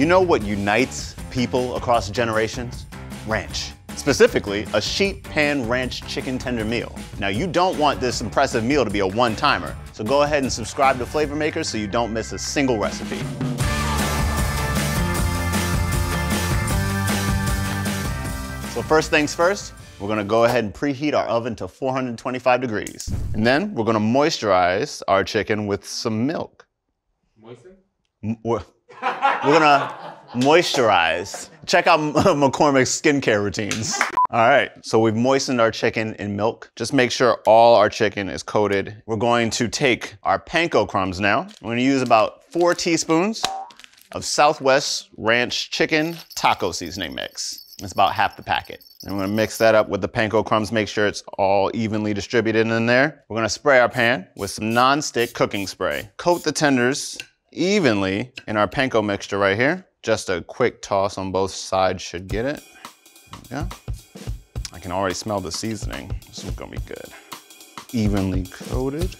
You know what unites people across generations? Ranch. Specifically, a sheet pan ranch chicken tender meal. Now, you don't want this impressive meal to be a one-timer, so go ahead and subscribe to Flavor Maker so you don't miss a single recipe. So first things first, we're gonna go ahead and preheat our oven to 425 degrees. And then we're gonna moisturize our chicken with some milk. Moisten? We're gonna moisturize. Check out McCormick's skincare routines. All right, so we've moistened our chicken in milk. Just make sure all our chicken is coated. We're going to take our panko crumbs now. We're gonna use about 4 teaspoons of Southwest Ranch Chicken Taco Seasoning Mix. It's about half the packet. And we're gonna mix that up with the panko crumbs, make sure it's all evenly distributed in there. We're gonna spray our pan with some non-stick cooking spray. Coat the tenders evenly in our panko mixture right here. Just a quick toss on both sides should get it. Yeah. I can already smell the seasoning. This is gonna be good. Evenly coated.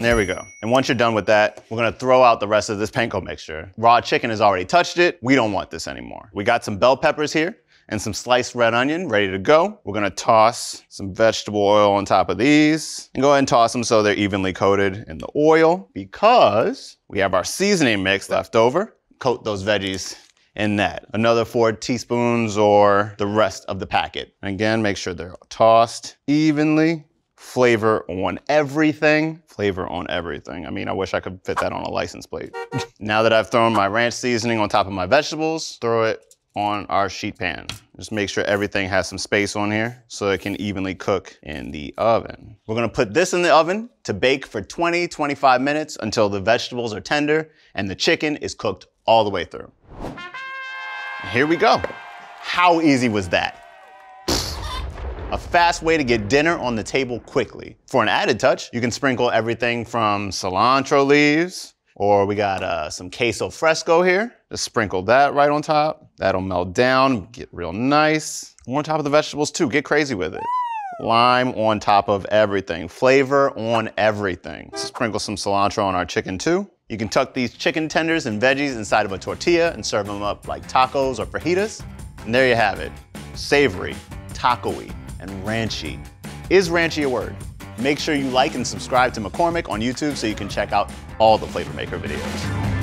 There we go. And once you're done with that, we're gonna throw out the rest of this panko mixture. Raw chicken has already touched it. We don't want this anymore. We got some bell peppers here and some sliced red onion ready to go. We're gonna toss some vegetable oil on top of these and go ahead and toss them so they're evenly coated in the oil because we have our seasoning mix left over. Coat those veggies in that. Another 4 teaspoons or the rest of the packet. And again, make sure they're tossed evenly. Flavor on everything. Flavor on everything. I mean, I wish I could fit that on a license plate. Now that I've thrown my ranch seasoning on top of my vegetables, throw it on our sheet pan. Just make sure everything has some space on here so it can evenly cook in the oven. We're gonna put this in the oven to bake for 20, 25 minutes until the vegetables are tender and the chicken is cooked all the way through. Here we go. How easy was that? A fast way to get dinner on the table quickly. For an added touch, you can sprinkle everything from cilantro leaves, or we got some queso fresco here. Just sprinkle that right on top. That'll melt down, get real nice. More on top of the vegetables too, get crazy with it. Lime on top of everything, flavor on everything. Sprinkle some cilantro on our chicken too. You can tuck these chicken tenders and veggies inside of a tortilla and serve them up like tacos or fajitas. And there you have it, savory, taco-y, and ranchy. Is ranchy a word? Make sure you like and subscribe to McCormick on YouTube so you can check out all the Flavor Maker videos.